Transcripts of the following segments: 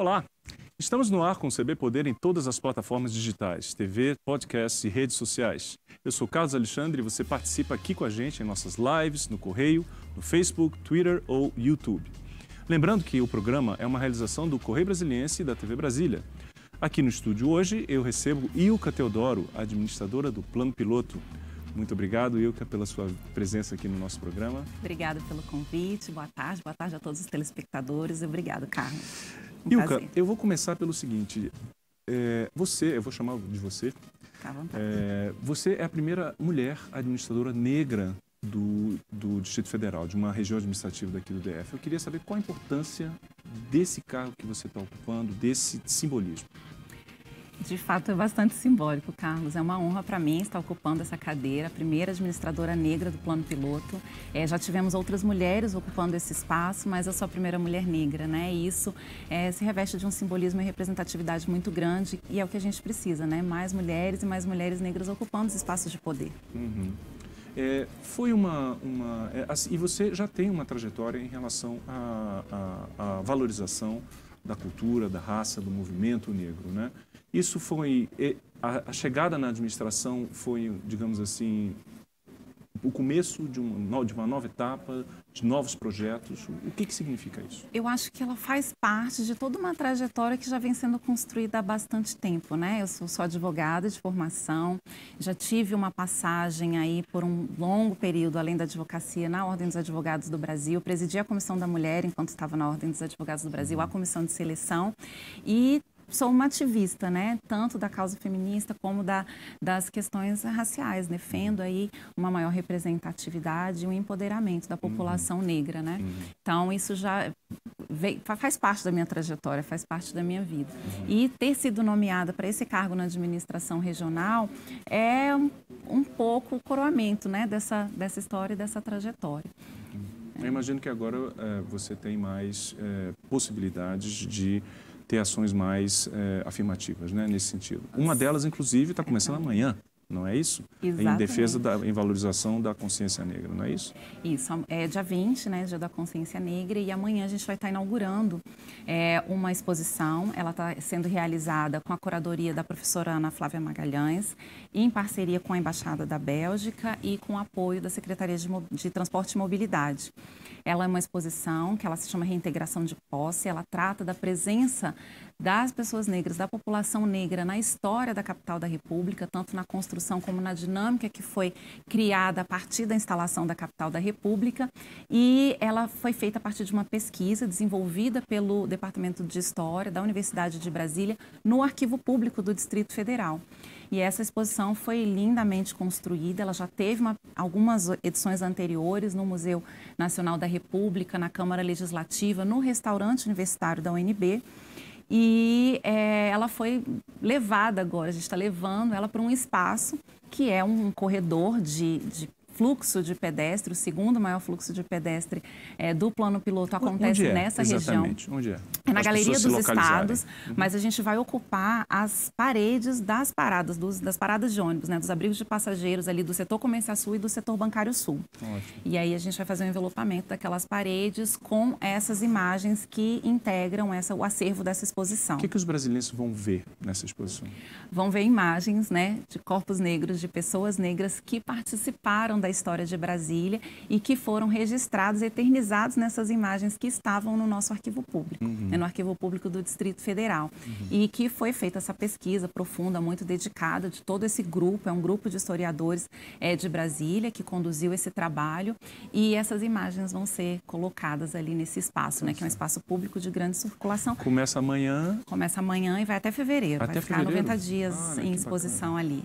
Olá, estamos no ar com o CB Poder em todas as plataformas digitais, TV, podcasts e redes sociais. Eu sou Carlos Alexandre e você participa aqui com a gente em nossas lives, no Correio, no Facebook, Twitter ou YouTube. Lembrando que o programa é uma realização do Correio Brasiliense e da TV Brasília. Aqui no estúdio hoje eu recebo Ilka Teodoro, administradora do Plano Piloto. Muito obrigado, Ilka, pela sua presença aqui no nosso programa. Obrigada pelo convite, boa tarde a todos os telespectadores. Obrigado, Carlos. Ilka, eu vou começar pelo seguinte, eu vou chamar de você, tá à vontade. Você é a primeira mulher administradora negra do Distrito Federal, de uma região administrativa daqui do DF. Eu queria saber qual a importância desse cargo que você está ocupando, desse simbolismo. De fato, é bastante simbólico, Carlos. É uma honra para mim estar ocupando essa cadeira, a primeira administradora negra do Plano Piloto. Já tivemos outras mulheres ocupando esse espaço, mas eu sou a primeira mulher negra, né? E isso se reveste de um simbolismo e representatividade muito grande, e é o que a gente precisa, né? Mais mulheres e mais mulheres negras ocupando os espaços de poder. Uhum. Foi e você já tem uma trajetória em relação à valorização da cultura, da raça, do movimento negro, né? Isso foi, a chegada na administração foi, digamos assim, o começo de uma nova etapa, de novos projetos. O que significa isso? Eu acho que ela faz parte de toda uma trajetória que já vem sendo construída há bastante tempo, né? Eu sou advogada de formação, já tive uma passagem aí por um longo período, além da advocacia, na Ordem dos Advogados do Brasil, presidi a Comissão da Mulher enquanto estava na Ordem dos Advogados do Brasil, a Comissão de Seleção, e sou uma ativista, né? Tanto da causa feminista como das questões raciais. Defendo aí uma maior representatividade e um empoderamento da população negra, né? Então, isso já faz parte da minha trajetória, faz parte da minha vida. E ter sido nomeada para esse cargo na administração regional é um pouco o coroamento, né? Dessa história e dessa trajetória. Eu imagino que agora você tem mais possibilidades de ter ações mais afirmativas, né, nesse sentido. Uma delas, inclusive, está começando amanhã, não é isso? Exatamente. Em defesa, em valorização da consciência negra, não é isso? Isso, é dia 20, né, dia da consciência negra, e amanhã a gente vai estar inaugurando uma exposição. Ela está sendo realizada com a curadoria da professora Ana Flávia Magalhães, em parceria com a Embaixada da Bélgica e com o apoio da Secretaria de Transporte e Mobilidade. Ela é uma exposição que ela se chama Reintegração de Posse. Ela trata da presença das pessoas negras, da população negra na história da capital da República, tanto na construção como na dinâmica que foi criada a partir da instalação da capital da República. E ela foi feita a partir de uma pesquisa desenvolvida pelo Departamento de História da Universidade de Brasília no Arquivo Público do Distrito Federal. E essa exposição foi lindamente construída. Ela já teve algumas edições anteriores no Museu Nacional da República, na Câmara Legislativa, no restaurante universitário da UNB. E ela foi levada agora, a gente está levando ela para um espaço que é um corredor de fluxo de pedestre, o segundo maior fluxo de pedestre do Plano Piloto acontece nessa exatamente região. Onde é? É na Galeria dos Estados, mas a gente vai ocupar as paredes das paradas, das paradas de ônibus, né, dos abrigos de passageiros ali do setor Comércio Sul e do setor Bancário Sul. Ótimo. E aí a gente vai fazer um envelopamento daquelas paredes com essas imagens que integram o acervo dessa exposição. O que os brasileiros vão ver nessa exposição? Vão ver imagens, né, de corpos negros, de pessoas negras que participaram da história de Brasília e que foram registrados, eternizados nessas imagens que estavam no nosso arquivo público, né, no Arquivo Público do Distrito Federal. E que foi feita essa pesquisa profunda, muito dedicada, de todo esse grupo, é um grupo de historiadores de Brasília que conduziu esse trabalho, e essas imagens vão ser colocadas ali nesse espaço, né, que é um espaço público de grande circulação. Começa amanhã? Começa amanhã e vai até fevereiro, vai ficar 90 dias em exposição ali.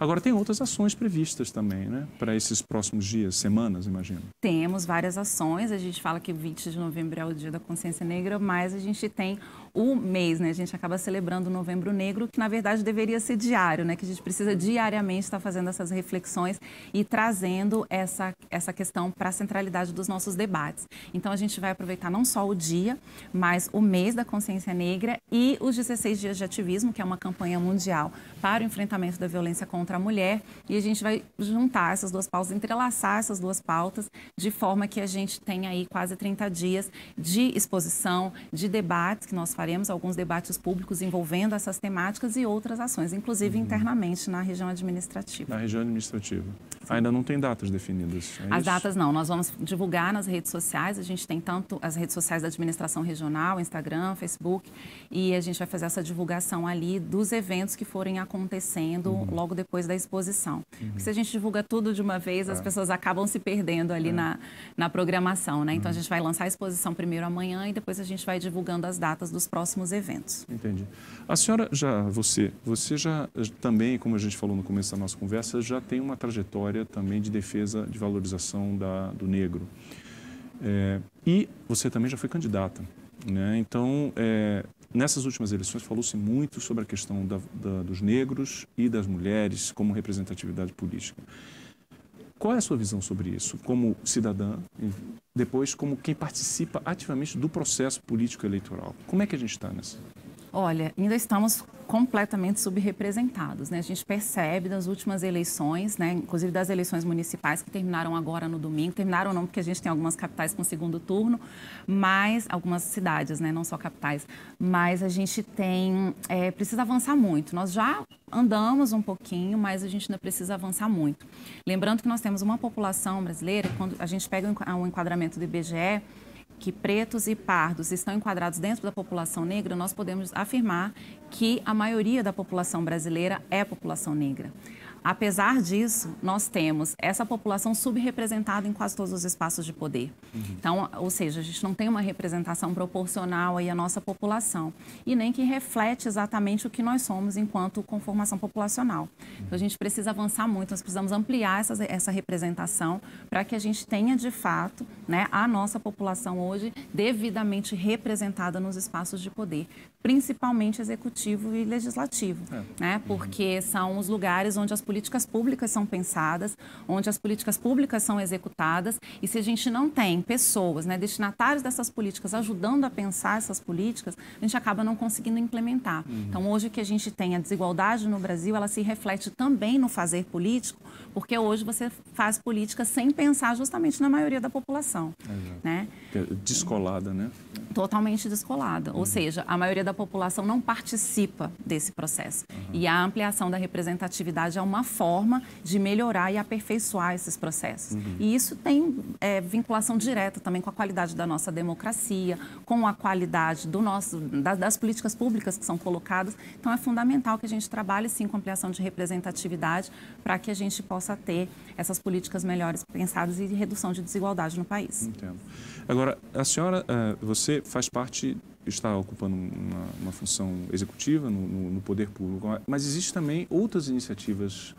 Agora tem outras ações previstas também, né? Para esses próximos dias, semanas, imagino. Temos várias ações. A gente fala que 20 de novembro é o Dia da Consciência Negra, mas a gente tem o mês, né? A gente acaba celebrando o Novembro Negro, que na verdade deveria ser diário, né? Que a gente precisa diariamente estar fazendo essas reflexões e trazendo essa questão para a centralidade dos nossos debates. Então a gente vai aproveitar não só o dia, mas o mês da Consciência Negra e os 16 dias de ativismo, que é uma campanha mundial para o enfrentamento da violência contra a mulher, e a gente vai juntar essas duas pautas, entrelaçar essas duas pautas, de forma que a gente tenha aí quase 30 dias de exposição, de debates que nós fazemos faremos alguns debates públicos envolvendo essas temáticas e outras ações, inclusive internamente na região administrativa. Na região administrativa. Sim. Ainda não tem datas definidas. É as datas não, nós vamos divulgar nas redes sociais, a gente tem tanto as redes sociais da administração regional, Instagram, Facebook, e a gente vai fazer essa divulgação ali dos eventos que forem acontecendo logo depois da exposição. Porque se a gente divulga tudo de uma vez, as pessoas acabam se perdendo ali na programação, né? Então a gente vai lançar a exposição primeiro amanhã e depois a gente vai divulgando as datas dos próximos eventos. Entendi. A senhora já, você já também, como a gente falou no começo da nossa conversa, já tem uma trajetória também de defesa, de valorização do negro. E você também já foi candidata, né? Então, nessas últimas eleições falou-se muito sobre a questão dos negros e das mulheres como representatividade política. Qual é a sua visão sobre isso, como cidadã, e depois como quem participa ativamente do processo político eleitoral? Como é que a gente está nessa? Olha, ainda estamos completamente subrepresentados, né? A gente percebe das últimas eleições, né? Inclusive das eleições municipais que terminaram agora no domingo. Terminaram não, porque a gente tem algumas capitais com segundo turno, mas algumas cidades, né? Não só capitais. Mas a gente tem... precisa avançar muito. Nós já... andamos um pouquinho, mas a gente ainda precisa avançar muito. Lembrando que nós temos uma população brasileira, quando a gente pega um enquadramento do IBGE, que pretos e pardos estão enquadrados dentro da população negra, nós podemos afirmar que a maioria da população brasileira é população negra. Apesar disso, nós temos essa população subrepresentada em quase todos os espaços de poder. Então, ou seja, a gente não tem uma representação proporcional aí à nossa população e nem que reflete exatamente o que nós somos enquanto conformação populacional. Então, a gente precisa avançar muito, nós precisamos ampliar essa representação para que a gente tenha, de fato, né, a nossa população hoje devidamente representada nos espaços de poder, principalmente executivo e legislativo, né? Porque são os lugares onde as políticas públicas são pensadas, onde as políticas públicas são executadas, e se a gente não tem pessoas, né, destinatários dessas políticas, ajudando a pensar essas políticas, a gente acaba não conseguindo implementar. Então, hoje que a gente tem a desigualdade no Brasil, ela se reflete também no fazer político, porque hoje você faz política sem pensar justamente na maioria da população. Né? Descolada, né? Totalmente descolada, ou seja, a maioria da população não participa desse processo. E a ampliação da representatividade é uma forma de melhorar e aperfeiçoar esses processos. E isso tem vinculação direta também com a qualidade da nossa democracia, com a qualidade do nosso, das políticas públicas que são colocadas. Então, é fundamental que a gente trabalhe, sim, com ampliação de representatividade para que a gente possa ter essas políticas melhores pensadas e redução de desigualdade no país. Entendo. Agora, a senhora, você faz parte, está ocupando uma função executiva no poder público, mas existem também outras iniciativas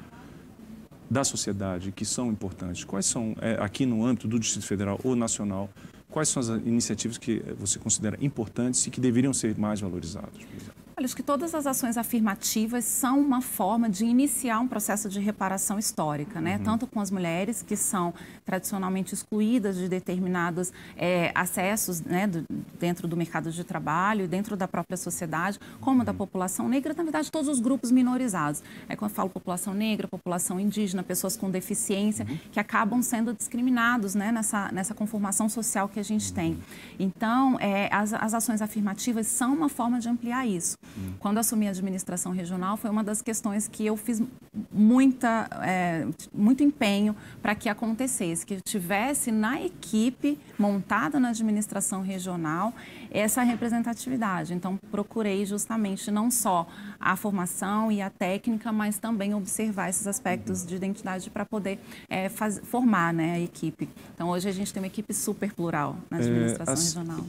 da sociedade que são importantes. Quais são, aqui no âmbito do Distrito Federal ou nacional, quais são as iniciativas que você considera importantes e que deveriam ser mais valorizadas, por exemplo? Olha, acho que todas as ações afirmativas são uma forma de iniciar um processo de reparação histórica, né? Tanto com as mulheres, que são tradicionalmente excluídas de determinados acessos, né, dentro do mercado de trabalho, dentro da própria sociedade, como da população negra, na verdade, todos os grupos minorizados. Quando eu falo população negra, população indígena, pessoas com deficiência, que acabam sendo discriminados, né, nessa conformação social que a gente tem. Então, as ações afirmativas são uma forma de ampliar isso. Quando assumi a administração regional, foi uma das questões que eu fiz muito empenho para que acontecesse, que tivesse na equipe montada na administração regional essa representatividade. Então, procurei justamente não só a formação e a técnica, mas também observar esses aspectos de identidade para poder formar, né, a equipe. Então, hoje a gente tem uma equipe super plural na administração regional.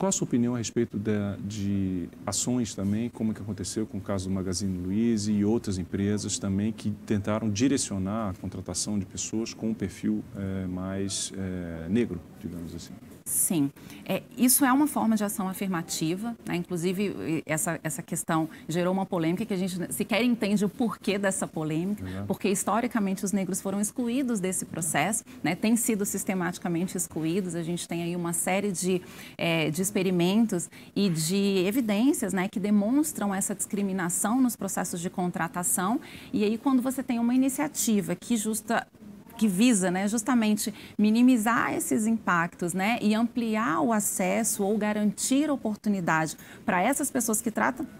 Qual a sua opinião a respeito de ações também, como que aconteceu com o caso do Magazine Luiza e outras empresas também que tentaram direcionar a contratação de pessoas com um perfil mais negro, digamos assim? Sim, isso é uma forma de ação afirmativa, né? Inclusive essa questão gerou uma polêmica que a gente sequer entende o porquê dessa polêmica, porque historicamente os negros foram excluídos desse processo, né? Têm sido sistematicamente excluídos, a gente tem aí uma série de experimentos e de evidências, né, que demonstram essa discriminação nos processos de contratação. E aí, quando você tem uma iniciativa que que visa, né, justamente minimizar esses impactos, né, e ampliar o acesso ou garantir oportunidade para essas pessoas que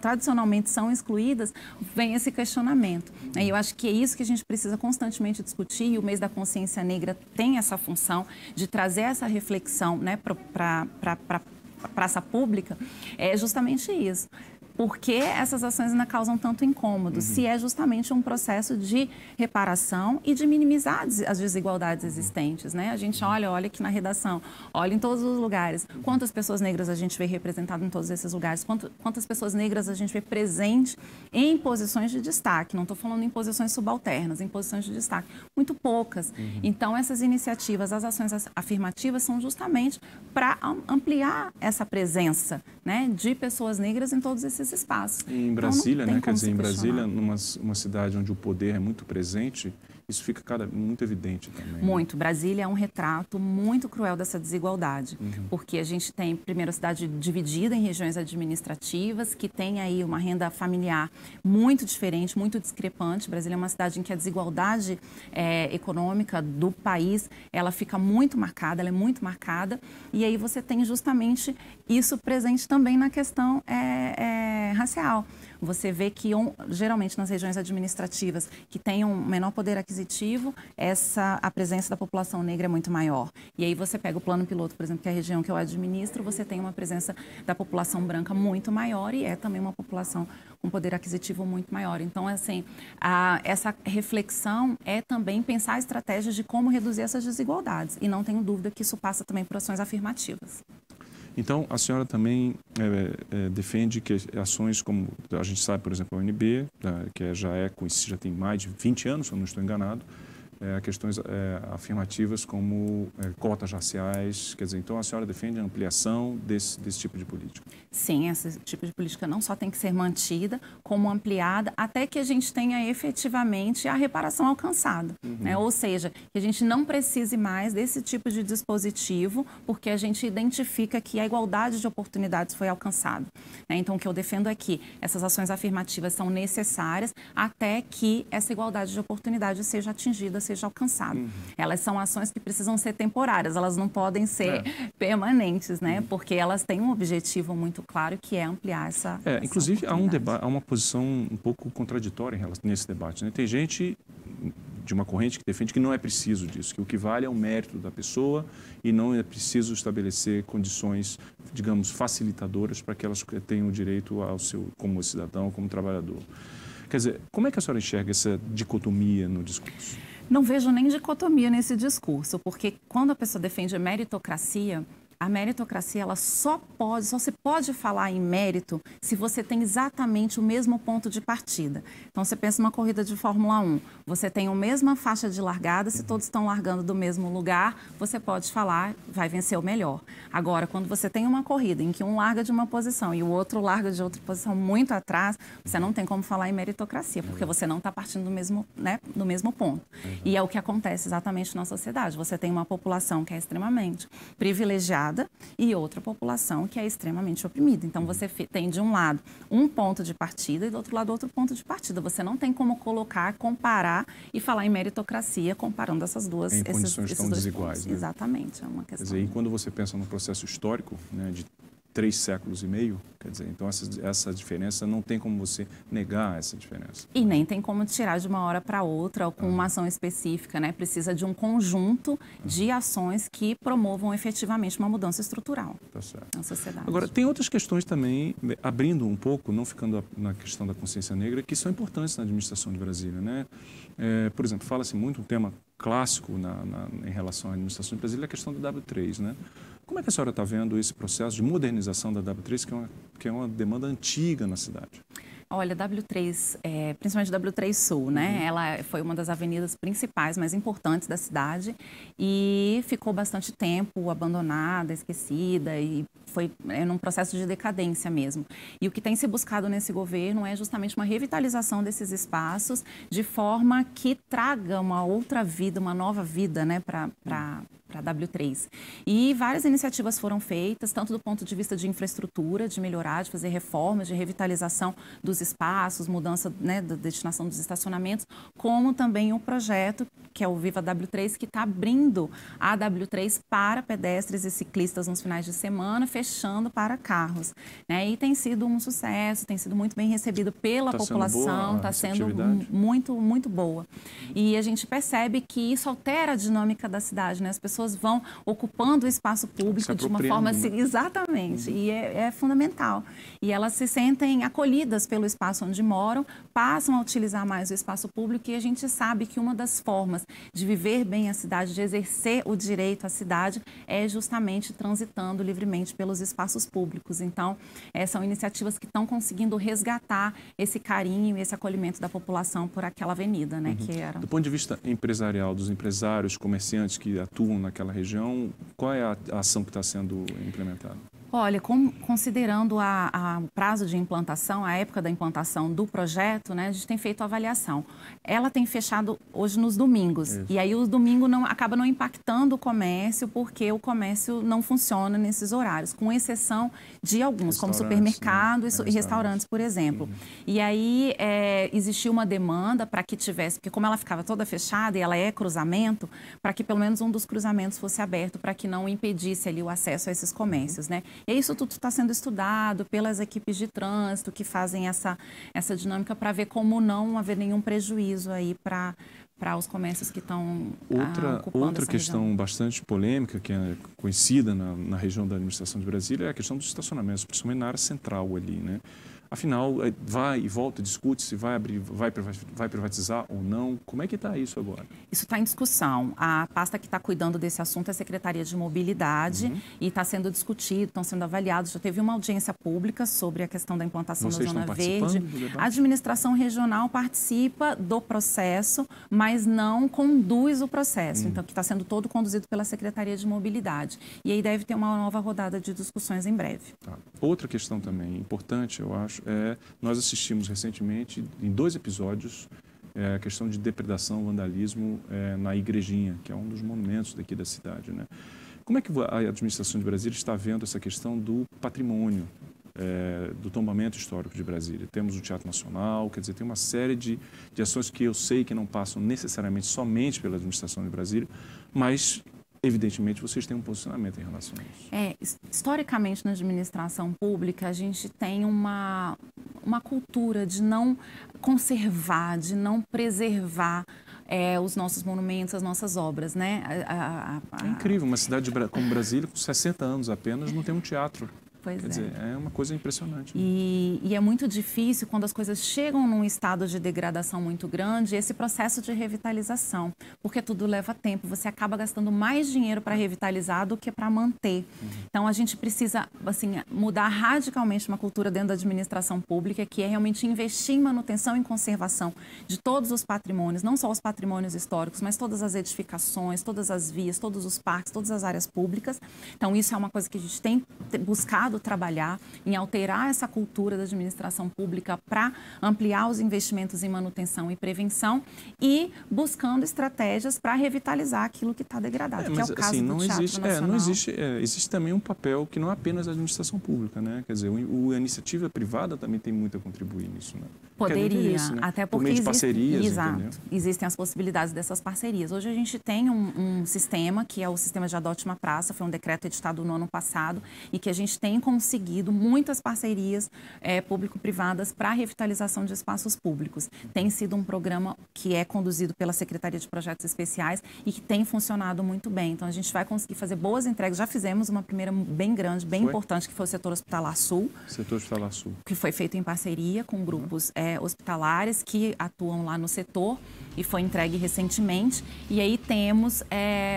tradicionalmente são excluídas, vem esse questionamento. E eu acho que é isso que a gente precisa constantemente discutir, e o mês da consciência negra tem essa função de trazer essa reflexão, né, para a praça pública, é justamente isso. Por que essas ações ainda causam tanto incômodo? Uhum. Se é justamente um processo de reparação e de minimizar as desigualdades existentes, né? A gente olha aqui na redação, olha em todos os lugares. Quantas pessoas negras a gente vê representado em todos esses lugares? Quantas pessoas negras a gente vê presente em posições de destaque? Não estou falando em posições subalternas, em posições de destaque. Muito poucas. Uhum. Então, essas iniciativas, as ações afirmativas são justamente para ampliar essa presença, né, de pessoas negras em todos esses espaços. Em Brasília, então, né? Quer dizer, em Brasília, uma cidade onde o poder é muito presente, isso fica muito evidente também. Muito. Né? Brasília é um retrato muito cruel dessa desigualdade, uhum, porque a gente tem, primeiro, a cidade dividida em regiões administrativas, que tem aí uma renda familiar muito diferente, muito discrepante. Brasília é uma cidade em que a desigualdade econômica do país, ela fica muito marcada, ela é muito marcada, e aí você tem justamente isso presente também na questão racial. Você vê que, geralmente, nas regiões administrativas que têm um menor poder aquisitivo, a presença da população negra é muito maior. E aí você pega o Plano Piloto, por exemplo, que é a região que eu administro, você tem uma presença da população branca muito maior e é também uma população com poder aquisitivo muito maior. Então, assim, essa reflexão é também pensar estratégias de como reduzir essas desigualdades. E não tenho dúvida que isso passa também por ações afirmativas. Então, a senhora também defende que ações como, a gente sabe, por exemplo, a UNB, que já tem mais de 20 anos, se eu não estou enganado, questões afirmativas como cotas raciais, quer dizer, então a senhora defende a ampliação desse tipo de política? Sim, esse tipo de política não só tem que ser mantida, como ampliada, até que a gente tenha efetivamente a reparação alcançada, uhum, né? Ou seja, que a gente não precise mais desse tipo de dispositivo, porque a gente identifica que a igualdade de oportunidades foi alcançada, né? Então, o que eu defendo é que essas ações afirmativas são necessárias até que essa igualdade de oportunidade seja atingida, seja alcançado. Uhum. Elas são ações que precisam ser temporárias, elas não podem ser permanentes, né? Uhum. Porque elas têm um objetivo muito claro, que é ampliar essa inclusive, há uma posição um pouco contraditória nesse debate, né? Tem gente de uma corrente que defende que não é preciso disso, que o que vale é o mérito da pessoa e não é preciso estabelecer condições, digamos, facilitadoras para que elas tenham o direito ao seu, como cidadão, como trabalhador. Quer dizer, como é que a senhora enxerga essa dicotomia no discurso? Não vejo nem dicotomia nesse discurso, porque quando a pessoa defende meritocracia, a meritocracia ela só se pode falar em mérito se você tem exatamente o mesmo ponto de partida. Então, você pensa numa corrida de Fórmula 1, você tem a mesma faixa de largada, se todos estão largando do mesmo lugar, você pode falar, vai vencer o melhor. Agora, quando você tem uma corrida em que um larga de uma posição e o outro larga de outra posição muito atrás, você não tem como falar em meritocracia, porque você não está partindo do mesmo, né, do mesmo ponto. E é o que acontece exatamente na sociedade. Você tem uma população que é extremamente privilegiada e outra população que é extremamente oprimida. Então, você tem de um lado um ponto de partida e do outro lado outro ponto de partida. Você não tem como colocar, comparar e falar em meritocracia comparando essas duas... Em condições tão desiguais, né? Exatamente, é uma questão. Quer dizer, e quando você pensa no processo histórico, né, de 3 séculos e meio, quer dizer, então essa diferença, não tem como você negar essa diferença. E nem tem como tirar de uma hora para outra ou com uma ação específica, né? Precisa de um conjunto de ações que promovam efetivamente uma mudança estrutural na sociedade. Agora, tem outras questões também, abrindo um pouco, não ficando na questão da consciência negra, que são importantes na administração de Brasília, né? Por exemplo, fala-se muito um tema clássico em relação à administração de Brasília, é a questão da W3, né? Como é que a senhora está vendo esse processo de modernização da W3, que é uma demanda antiga na cidade? Olha, W3, principalmente W3 Sul, né? Uhum. Ela foi uma das avenidas principais, mais importantes da cidade e ficou bastante tempo abandonada, esquecida e foi num processo de decadência mesmo. E o que tem se buscado nesse governo é justamente uma revitalização desses espaços de forma que traga uma outra vida, uma nova vida, né, para para a W3. E várias iniciativas foram feitas, tanto do ponto de vista de infraestrutura, de melhorar, de fazer reformas, de revitalização dos espaços, mudança, né, da destinação dos estacionamentos, como também um projeto que é o Viva W3, que está abrindo a W3 para pedestres e ciclistas nos finais de semana, fechando para carros, né? E tem sido um sucesso, tem sido muito bem recebido pela população, está sendo muito boa. E a gente percebe que isso altera a dinâmica da cidade, né? As pessoas vão ocupando o espaço público de uma forma assim, exatamente, e é fundamental. E elas se sentem acolhidas pelo espaço onde moram, passam a utilizar mais o espaço público, e a gente sabe que uma das formas de viver bem a cidade, de exercer o direito à cidade, é justamente transitando livremente pelos espaços públicos. Então, são iniciativas que estão conseguindo resgatar esse carinho, esse acolhimento da população por aquela avenida, né? Que era... Do ponto de vista empresarial, dos empresários, comerciantes que atuam naquela região, qual é a ação que está sendo implementada? Olha, considerando o prazo de implantação, a época da implantação do projeto, né, a gente tem feito a avaliação. Ela tem fechado hoje nos domingos. Isso. E aí o domingo acaba não impactando o comércio, porque o comércio não funciona nesses horários, com exceção de alguns, como supermercados, né? E restaurantes, por exemplo. Uhum. E aí existiu uma demanda para que tivesse, porque como ela ficava toda fechada e ela é cruzamento, para que pelo menos um dos cruzamentos fosse aberto, para que não impedisse ali o acesso a esses comércios, uhum, né? E isso tudo está sendo estudado pelas equipes de trânsito que fazem essa dinâmica para ver como não haver nenhum prejuízo aí para os comércios que estão ocupando. Outra questão região bastante polêmica, que é conhecida na região da administração de Brasília, é a questão dos estacionamentos, principalmente na área central ali, né? Afinal, vai e volta, discute se vai abrir, vai privatizar ou não. Como é que está isso agora? Isso está em discussão. A pasta que está cuidando desse assunto é a Secretaria de Mobilidade, uhum, e está sendo discutido, estão sendo avaliados. Já teve uma audiência pública sobre a questão da implantação da Zona Verde. A administração regional participa do processo, mas não conduz o processo. Então, que está sendo todo conduzido pela Secretaria de Mobilidade. E aí deve ter uma nova rodada de discussões em breve. Tá. Outra questão também importante, eu acho, nós assistimos recentemente, em 2 episódios, a questão de depredação, vandalismo na Igrejinha, que é um dos monumentos daqui da cidade, né? Como é que a administração de Brasília está vendo essa questão do patrimônio, do tombamento histórico de Brasília? Temos o Teatro Nacional, quer dizer, tem uma série de ações que eu sei que não passam necessariamente somente pela administração de Brasília, mas... Evidentemente, vocês têm um posicionamento em relação a isso. Historicamente, na administração pública, a gente tem uma cultura de não conservar, de não preservar os nossos monumentos, as nossas obras, né? É incrível, uma cidade como Brasília, com 60 anos apenas, não tem um teatro. Pois Quer dizer, é uma coisa impressionante. Né? E é muito difícil quando as coisas chegam num estado de degradação muito grande, esse processo de revitalização, porque tudo leva tempo, você acaba gastando mais dinheiro para revitalizar do que para manter. Uhum. Então, a gente precisa assim, mudar radicalmente uma cultura dentro da administração pública, que é realmente investir em manutenção e conservação de todos os patrimônios, não só os patrimônios históricos, mas todas as edificações, todas as vias, todos os parques, todas as áreas públicas. Então, isso é uma coisa que a gente tem buscado trabalhar em alterar essa cultura da administração pública para ampliar os investimentos em manutenção e prevenção e buscando estratégias para revitalizar aquilo que está degradado, que é o caso assim, do Teatro Nacional. Existe também um papel que não é apenas a administração pública, né? Quer dizer, a iniciativa privada também tem muito a contribuir nisso, né? Poderia, isso, né? Até porque existe, parcerias, exato, existem as possibilidades dessas parcerias. Hoje a gente tem um sistema, que é o sistema de Adote uma Praça, foi um decreto editado no ano passado, e que a gente tem conseguido muitas parcerias público-privadas para a revitalização de espaços públicos. Tem sido um programa que é conduzido pela Secretaria de Projetos Especiais e que tem funcionado muito bem. Então, a gente vai conseguir fazer boas entregas. Já fizemos uma primeira bem grande, bem importante, que foi o Setor Hospitalar Sul. Setor Hospitalar Sul. Que foi feito em parceria com grupos hospitalares que atuam lá no setor e foi entregue recentemente. E aí temos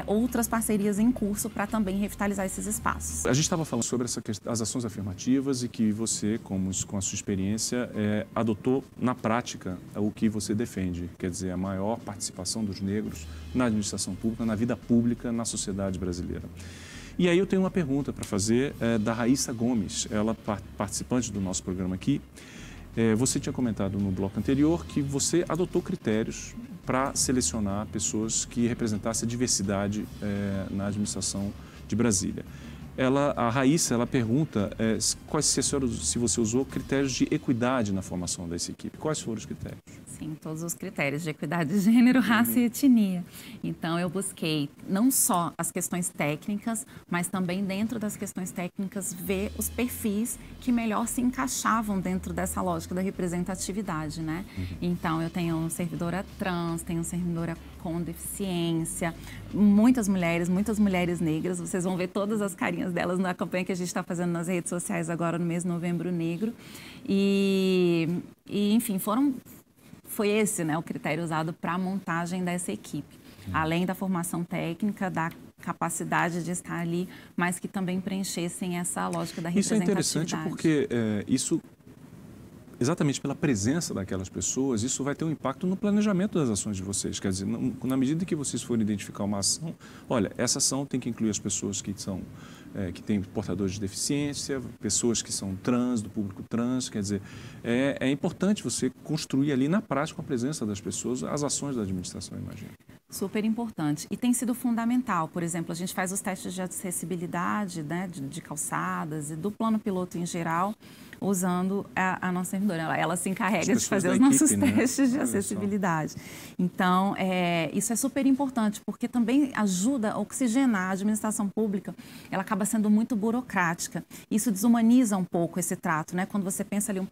outras parcerias em curso para também revitalizar esses espaços. A gente estava falando sobre essa questão, as ações afirmativas, e que você, com a sua experiência, adotou na prática o que você defende, quer dizer, a maior participação dos negros na administração pública, na vida pública, na sociedade brasileira. E aí eu tenho uma pergunta para fazer da Raíssa Gomes, ela participante do nosso programa aqui. Você tinha comentado no bloco anterior que você adotou critérios para selecionar pessoas que representassem a diversidade na administração de Brasília. A Raíssa, ela pergunta se você usou critérios de equidade na formação dessa equipe. Quais foram os critérios? Sim, todos os critérios de equidade de gênero, raça e etnia. Então, eu busquei não só as questões técnicas, mas também dentro das questões técnicas ver os perfis que melhor se encaixavam dentro dessa lógica da representatividade, né? Então, eu tenho servidora trans, tenho servidora com deficiência, muitas mulheres negras. Vocês vão ver todas as carinhas delas na campanha que a gente está fazendo nas redes sociais agora no mês de Novembro Negro. E enfim, foi esse, né, o critério usado para a montagem dessa equipe. Além da formação técnica, da capacidade de estar ali, mas que também preenchessem essa lógica da representatividade. Isso é interessante porque exatamente pela presença daquelas pessoas, isso vai ter um impacto no planejamento das ações de vocês. Quer dizer, na medida que vocês forem identificar uma ação, olha, essa ação tem que incluir as pessoas que têm portadores de deficiência, pessoas que são trans, do público trans. Quer dizer, é importante você construir ali na prática a presença das pessoas, as ações da administração, imagino. Super importante. E tem sido fundamental. Por exemplo, a gente faz os testes de acessibilidade, né, de calçadas e do plano piloto em geral, usando a nossa servidora. Ela se encarrega de fazer os nossos testes de acessibilidade. Então, isso é super importante, porque também ajuda a oxigenar a administração pública. Ela acaba sendo muito burocrática. Isso desumaniza um pouco esse trato, né? Quando você pensa ali um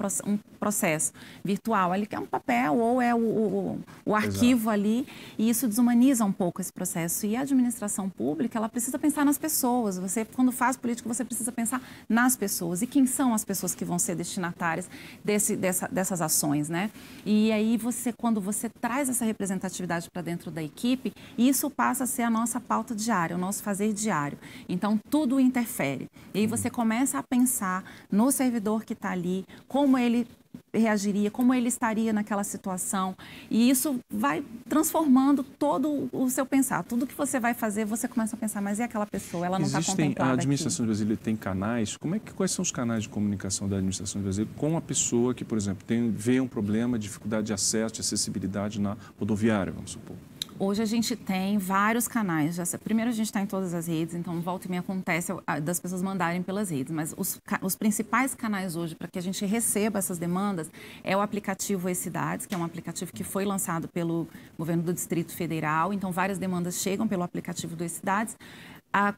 processo virtual, ali que é um papel ou é o arquivo ali, e isso desumaniza um pouco esse processo. E a administração pública, ela precisa pensar nas pessoas. Você, quando faz política, você precisa pensar nas pessoas. E quem são as pessoas que vão ser destinatárias dessas ações, né? E aí, quando você traz essa representatividade para dentro da equipe, isso passa a ser a nossa pauta diária, o nosso fazer diário. Então, tudo interfere. E aí você começa a pensar no servidor que está ali, como ele reagiria, como ele estaria naquela situação, e isso vai transformando todo o seu pensar. Tudo que você vai fazer, você começa a pensar, mas e aquela pessoa? Ela não está contemplada. A administração brasileira tem canais. Quais são os canais de comunicação da administração brasileira com a pessoa que, por exemplo, vê um problema, dificuldade de acesso, de acessibilidade na rodoviária, vamos supor? Hoje a gente tem vários canais. Primeiro, a gente está em todas as redes, então volta e meia acontece das pessoas mandarem pelas redes. Mas os principais canais hoje para que a gente receba essas demandas é o aplicativo E-Cidades, que é um aplicativo que foi lançado pelo governo do Distrito Federal. Então, várias demandas chegam pelo aplicativo do E-Cidades.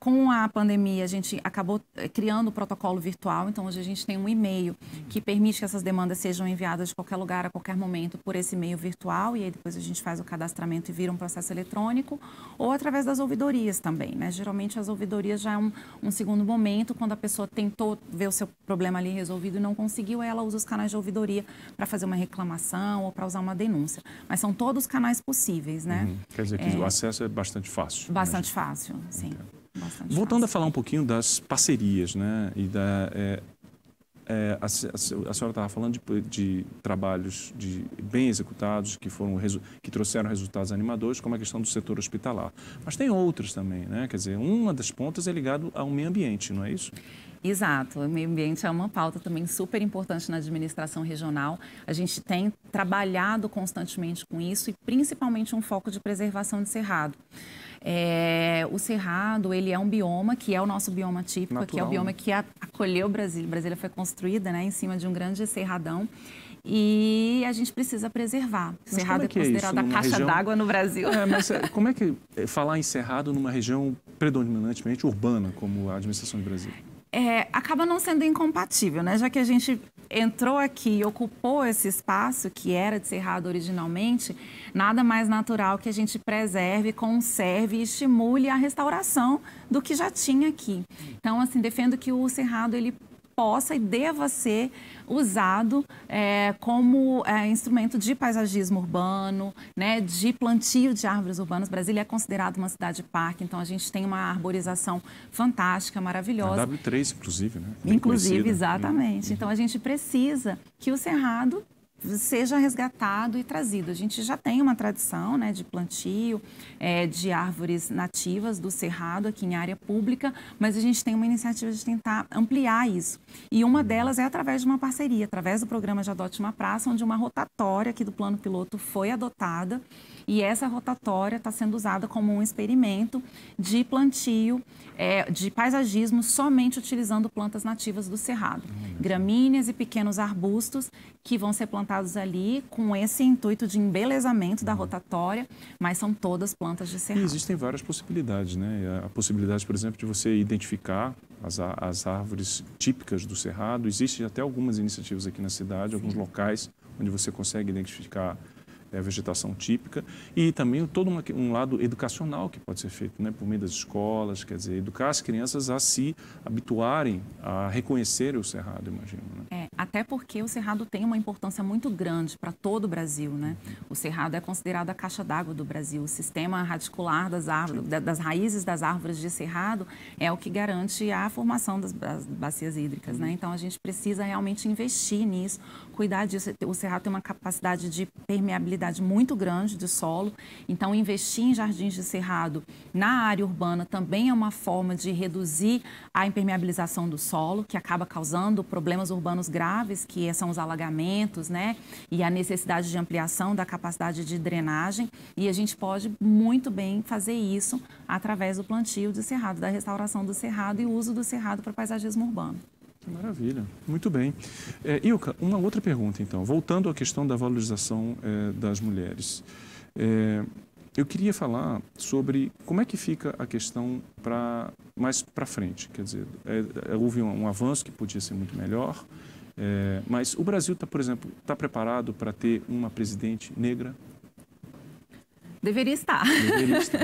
Com a pandemia, a gente acabou criando o protocolo virtual, então hoje a gente tem um e-mail que permite que essas demandas sejam enviadas de qualquer lugar, a qualquer momento, por esse e-mail virtual, e aí depois a gente faz o cadastramento e vira um processo eletrônico, ou através das ouvidorias também, né? Geralmente as ouvidorias já é um segundo momento, quando a pessoa tentou ver o seu problema ali resolvido e não conseguiu, aí ela usa os canais de ouvidoria para fazer uma reclamação ou para usar uma denúncia. Mas são todos os canais possíveis, né? Quer dizer que o acesso é bastante fácil. Bastante fácil, sim. Entendo. Voltando a falar um pouquinho das parcerias, né? E a senhora estava falando de trabalhos bem executados que trouxeram resultados animadores, como a questão do setor hospitalar. Mas tem outros também, né? Quer dizer, uma das pontas é ligado ao meio ambiente, não é isso? Exato, o meio ambiente é uma pauta também super importante na administração regional. A gente tem trabalhado constantemente com isso e principalmente um foco de preservação de cerrado. O cerrado, ele é um bioma que é o nosso bioma típico, natural, que é o bioma que acolheu Brasília. Brasília foi construída, né, em cima de um grande cerradão. E a gente precisa preservar. O cerrado é considerado a caixa d'água no Brasil. Mas como é que falar em cerrado numa região predominantemente urbana, como a administração de Brasília? Acaba não sendo incompatível, né? Já que a gente entrou aqui e ocupou esse espaço que era de cerrado originalmente, nada mais natural que a gente preserve, conserve e estimule a restauração do que já tinha aqui. Então, assim, defendo que o cerrado, ele possa e deva ser usado como instrumento de paisagismo urbano, né, de plantio de árvores urbanas. Brasília é considerada uma cidade-parque, então a gente tem uma arborização fantástica, maravilhosa. A W3, inclusive, né? Bem inclusive, conhecida, exatamente. Né? Então a gente precisa que o cerrado seja resgatado e trazido. A gente já tem uma tradição, né, de plantio de árvores nativas do cerrado aqui em área pública, mas a gente tem uma iniciativa de tentar ampliar isso. E uma delas é através de uma parceria, através do programa de Adote uma Praça, onde uma rotatória aqui do Plano Piloto foi adotada. e essa rotatória está sendo usada como um experimento de plantio de paisagismo somente utilizando plantas nativas do cerrado, gramíneas e pequenos arbustos que vão ser plantados ali com esse intuito de embelezamento da rotatória, mas são todas plantas de cerrado. E existem várias possibilidades, né? A possibilidade, por exemplo, de você identificar as árvores típicas do cerrado. Existem até algumas iniciativas aqui na cidade, sim, alguns locais onde você consegue identificar a vegetação típica, e também todo um lado educacional que pode ser feito, né, por meio das escolas, quer dizer, educar as crianças a se habituarem a reconhecer o cerrado, imagino, né? Até porque o cerrado tem uma importância muito grande para todo o Brasil, né? O cerrado é considerado a caixa d'água do Brasil, o sistema radicular das árvores, das raízes das árvores de cerrado é o que garante a formação das bacias hídricas, né? Então a gente precisa realmente investir nisso, cuidar disso. O cerrado tem uma capacidade de permeabilidade muito grande de solo, então investir em jardins de cerrado na área urbana também é uma forma de reduzir a impermeabilização do solo, que acaba causando problemas urbanos graves, que são os alagamentos, né, e a necessidade de ampliação da capacidade de drenagem, e a gente pode muito bem fazer isso através do plantio de cerrado, da restauração do cerrado e o uso do cerrado para paisagismo urbano. Maravilha, muito bem. Ilka, uma outra pergunta então, voltando à questão da valorização das mulheres. Eu queria falar sobre como é que fica a questão mais para frente, quer dizer, houve um avanço que podia ser muito melhor, mas o Brasil, por exemplo, está preparado para ter uma presidente negra? Deveria estar. Deveria estar.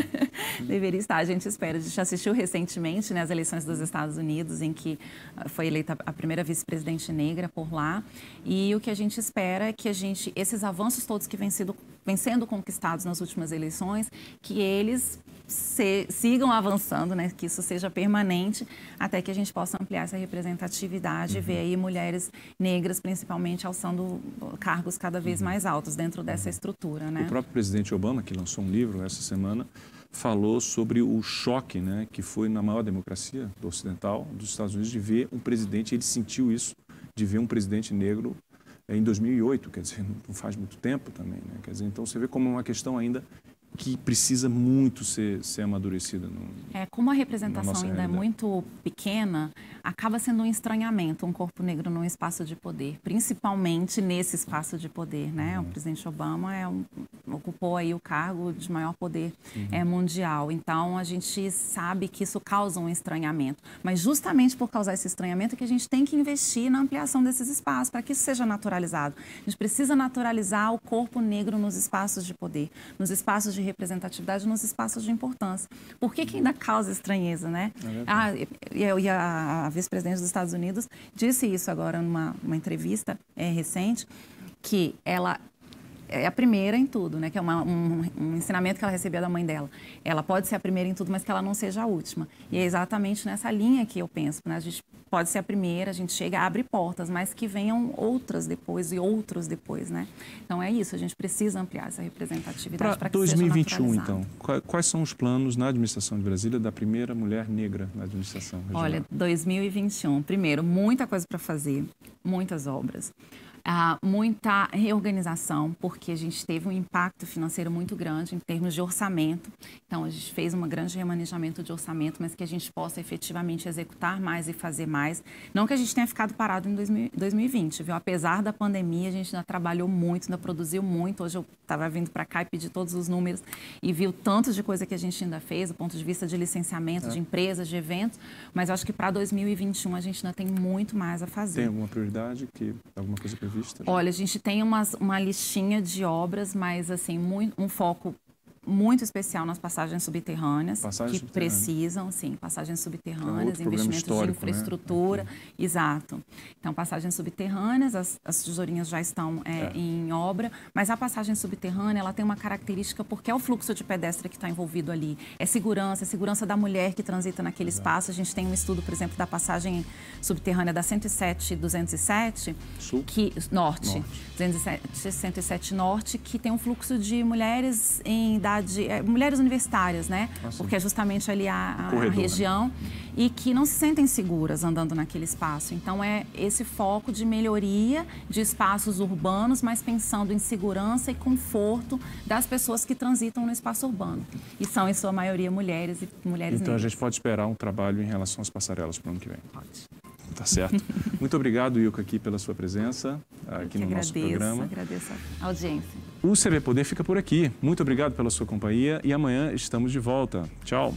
Deveria estar, a gente espera. A gente assistiu recentemente, né, as eleições dos Estados Unidos, em que foi eleita a primeira vice-presidente negra por lá. E o que a gente espera é que esses avanços todos que vêm sendo conquistados nas últimas eleições, que eles sigam avançando, né, que isso seja permanente, até que a gente possa ampliar essa representatividade e ver aí mulheres negras, principalmente, alçando cargos cada vez mais altos dentro dessa estrutura, né? O próprio presidente Obama, que lançou um livro essa semana, falou sobre o choque, né, que foi na maior democracia ocidental dos Estados Unidos de ver um presidente, ele sentiu isso, de ver um presidente negro em 2008, quer dizer, não faz muito tempo também, né? Quer dizer, então você vê como é uma questão ainda que precisa muito ser amadurecida. Como a representação ainda é muito pequena, acaba sendo um estranhamento, um corpo negro num espaço de poder, principalmente nesse espaço de poder, né? Uhum. O presidente Obama ocupou aí o cargo de maior poder mundial, então a gente sabe que isso causa um estranhamento, mas justamente por causar esse estranhamento é que a gente tem que investir na ampliação desses espaços, para que isso seja naturalizado. A gente precisa naturalizar o corpo negro nos espaços de poder, nos espaços de representatividade, nos espaços de importância. Por que ainda causa estranheza, né? A vice-presidente dos Estados Unidos disse isso agora numa entrevista recente, que ela é a primeira em tudo, né? Que é um ensinamento que ela recebeu da mãe dela. Ela pode ser a primeira em tudo, mas que ela não seja a última. E é exatamente nessa linha que eu penso, né? A gente pode ser a primeira, a gente chega, abre portas, mas que venham outras depois e outros depois, né? Então é isso, a gente precisa ampliar essa representatividade para que seja naturalizado. 2021, então, quais são os planos na administração de Brasília da primeira mulher negra na administração regional? Olha, 2021, primeiro, muita coisa para fazer, muitas obras. Muita reorganização, porque a gente teve um impacto financeiro muito grande em termos de orçamento. Então, a gente fez um grande remanejamento de orçamento, mas que a gente possa efetivamente executar mais e fazer mais. Não que a gente tenha ficado parado em 2020, viu? Apesar da pandemia, a gente ainda trabalhou muito, ainda produziu muito. Hoje eu estava vindo para cá e pedi todos os números e vi o tanto de coisa que a gente ainda fez, do ponto de vista de licenciamento, de empresas, de eventos. Mas eu acho que para 2021 a gente ainda tem muito mais a fazer. Tem alguma prioridade? Alguma coisa prevista? Olha, a gente tem uma listinha de obras, mas assim, um foco muito especial nas passagens subterrâneas, precisam, sim, passagens subterrâneas, investimentos de infraestrutura, né? Exato. Então, passagens subterrâneas, as tesourinhas já estão em obra, mas a passagem subterrânea, ela tem uma característica porque é o fluxo de pedestre que está envolvido ali, é segurança da mulher que transita naquele espaço. A gente tem um estudo, por exemplo, da passagem subterrânea da 107 e 207, Norte, 207 Norte, que tem um fluxo de mulheres universidade, mulheres universitárias, né? Assim. Porque é justamente ali a região, né? E que não se sentem seguras andando naquele espaço. Então, é esse foco de melhoria de espaços urbanos, mas pensando em segurança e conforto das pessoas que transitam no espaço urbano. E são, em sua maioria, mulheres e mulheres negras. Então, a gente pode esperar um trabalho em relação às passarelas para o ano que vem? Pode. Tá certo. Muito obrigado, Ilka, aqui pela sua presença aqui no nosso programa. Agradeço a audiência. O CB Poder fica por aqui. Muito obrigado pela sua companhia e amanhã estamos de volta. Tchau.